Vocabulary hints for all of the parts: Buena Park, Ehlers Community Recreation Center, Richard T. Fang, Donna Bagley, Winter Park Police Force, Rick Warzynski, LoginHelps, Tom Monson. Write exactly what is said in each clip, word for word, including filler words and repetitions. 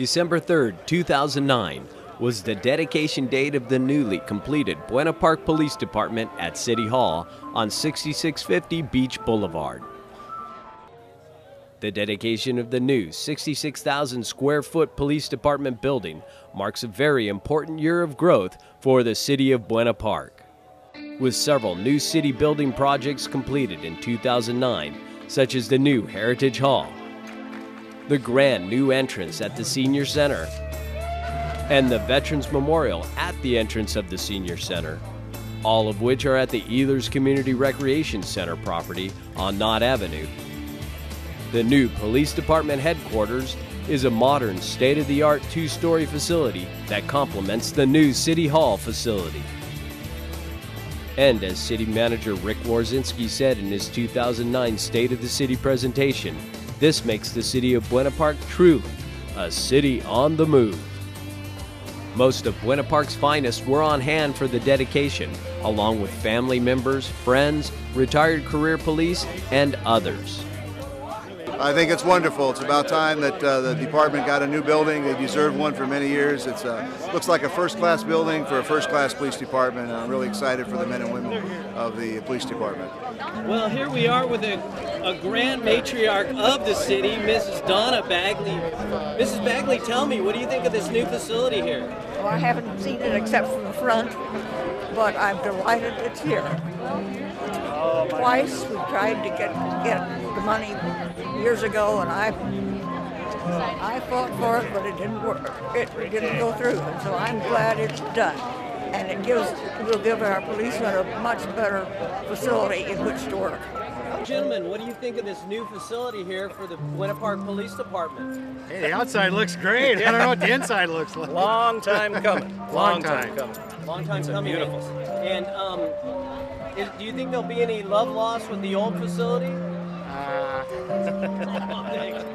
December third, two thousand nine, was the dedication date of the newly completed Buena Park Police Department at City Hall on sixty-six fifty Beach Boulevard. The dedication of the new sixty-six thousand square foot police department building marks a very important year of growth for the city of Buena Park. With several new city building projects completed in two thousand nine, such as the new Heritage Hall, the grand new entrance at the Senior Center, and the Veterans Memorial at the entrance of the Senior Center, all of which are at the Ehlers Community Recreation Center property on Knott Avenue. The new police department headquarters is a modern, state-of-the-art two-story facility that complements the new City Hall facility. And as City Manager Rick Warzynski said in his two thousand nine State of the City presentation, this makes the city of Buena Park truly a city on the move. Most of Buena Park's finest were on hand for the dedication, along with family members, friends, retired career police, and others. I think it's wonderful. It's about time that uh, the department got a new building. They deserved one for many years. It uh, looks like a first-class building for a first-class police department. And I'm really excited for the men and women of the police department. Well, here we are with a, a grand matriarch of the city, Missus Donna Bagley. Missus Bagley, tell me, what do you think of this new facility here? Well, I haven't seen it except from the front, but I'm delighted it's here. Twice we tried to get, get the money years ago, and I I fought for it, but it didn't work. It didn't go through, and so I'm glad it's done. And it gives will give our policemen a much better facility in which to work. Gentlemen, what do you think of this new facility here for the Buena Park Police Department? Hey, the outside looks great. I don't know what the inside looks like. Long time coming. Long, Long time. time coming. Long time it's coming. Beautiful. And um, is, do you think there'll be any love lost with the old facility? Uh,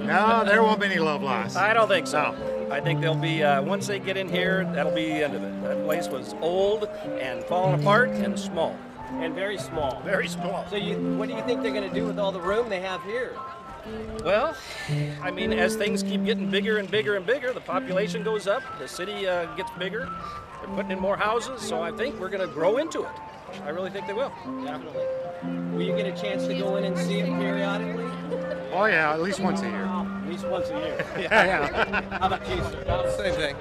no, there won't be any love lost. I don't think so. I think they'll be, uh, once they get in here, that'll be the end of it. That place was old and falling apart and small. And very small. Very small. So you, what do you think they're going to do with all the room they have here? Well, I mean, as things keep getting bigger and bigger and bigger, the population goes up, the city uh, gets bigger, they're putting in more houses, so I think we're going to grow into it. I really think they will. Definitely. Will you get a chance to go in and see it periodically? Oh yeah, at least once a year. At least once a year. Yeah. Yeah. How about you, sir? Same thing.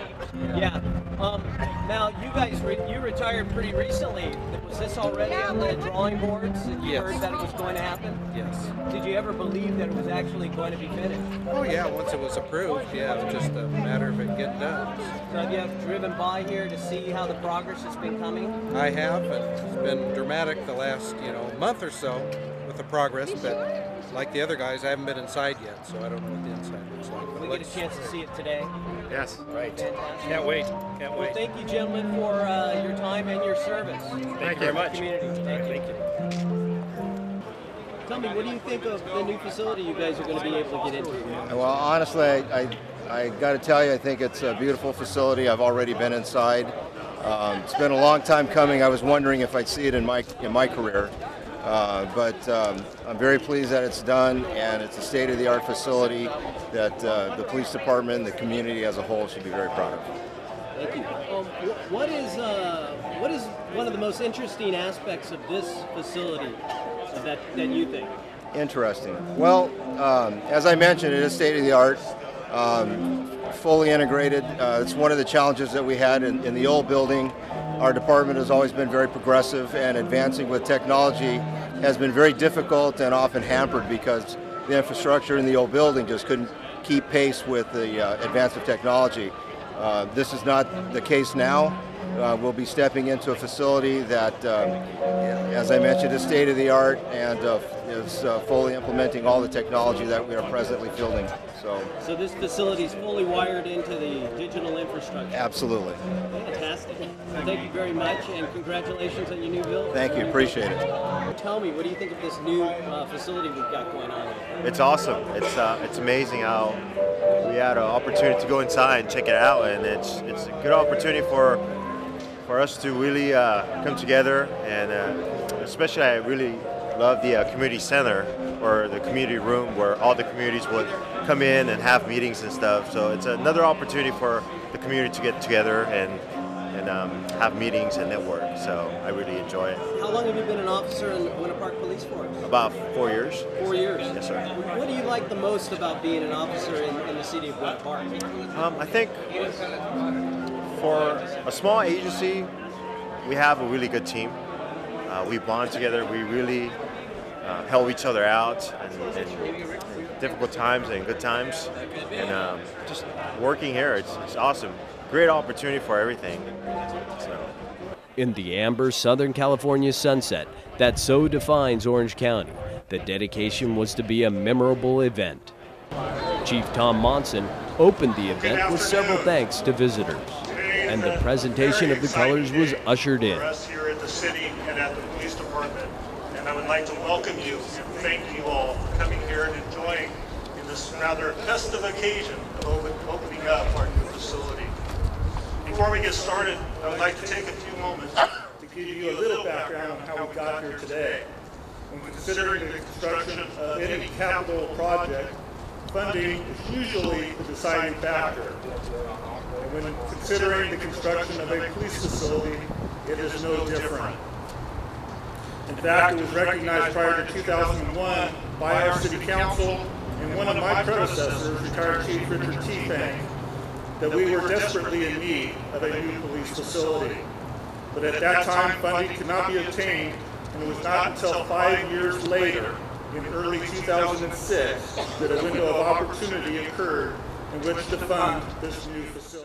Yeah. Um, now you guys, re you retired pretty recently. Was this already on the drawing boards? Did you yes. heard that it was going to happen? Yes. Did you ever believe that it was actually going to be finished? Oh yeah, once it was approved, yeah, it was just a matter of it getting done. So have you have driven by here to see how the progress has been coming? I have, and it's been dramatic the last, you know, month or so with the progress, but like the other guys, I haven't been inside yet, so I don't know what the inside looks like. But we get a chance to see it today. Yes. Right. Fantastic. Can't wait. Can't wait. Well, thank you, gentlemen, for uh, your time and your service. Thank, thank you very much. Community. Thank, right, you. thank you. Tell me, what do you think of the new facility you guys are going to be able to get into? Well, honestly, I, I, I got to tell you, I think it's a beautiful facility. I've already been inside. Um, it's been a long time coming. I was wondering if I'd see it in my in my career. Uh, but um, I'm very pleased that it's done, and it's a state-of-the-art facility that uh, the police department and the community as a whole should be very proud of. Thank you. Um, what is uh, what is one of the most interesting aspects of this facility that, that you think? Interesting. Well, um, as I mentioned, it is state-of-the-art, um, fully integrated. Uh, it's one of the challenges that we had in, in the old building. Our department has always been very progressive, and advancing with technology has been very difficult and often hampered because the infrastructure in the old building just couldn't keep pace with the uh, advance of technology. Uh, this is not the case now. Uh, we'll be stepping into a facility that, um, as I mentioned, is state-of-the-art and uh, is uh, fully implementing all the technology that we are presently fielding. So, so this facility is fully wired into the digital infrastructure? Absolutely. Fantastic. Well, thank you very much, and congratulations on your new building. Thank you. Appreciate it. Tell me, what do you think of this new uh, facility we've got going on here? It's awesome. It's, uh, it's amazing how we had an opportunity to go inside and check it out, and it's, it's a good opportunity for for us to really uh, come together, and uh, especially I really love the uh, community center or the community room where all the communities would come in and have meetings and stuff. So it's another opportunity for the community to get together and and um, have meetings and network. So I really enjoy it. How long have you been an officer in the Winter Park Police Force? About four years. Four years? Yes, sir. What do you like the most about being an officer in, in the city of Buena Park? Um, I think for a small agency, we have a really good team. Uh, we bond together. We really uh, help each other out in, in, in difficult times and good times. And um, just working here, it's, it's awesome. Great opportunity for everything. So. In the amber Southern California sunset that so defines Orange County, the dedication was to be a memorable event. Chief Tom Monson opened the event with several thanks to visitors, and the presentation of the colors was ushered in. Here at the city and at the police department, and I would like to welcome you and thank you all for coming here and enjoying in this rather festive occasion of opening up our new facility. Before we get started, I would like to take a few moments to give you a little background on how we got here today. When considering the construction of any capital project, funding is usually the deciding factor. And when considering the construction of a police facility, it is no different. In fact, it was recognized prior to two thousand one by our city council and one of my predecessors, retired Chief Richard T. Fang, that we were desperately in need of a new police facility. But at that time, funding could not be obtained, and it was not until five years later, in early two thousand six, that a window of opportunity occurred in which to fund this new facility.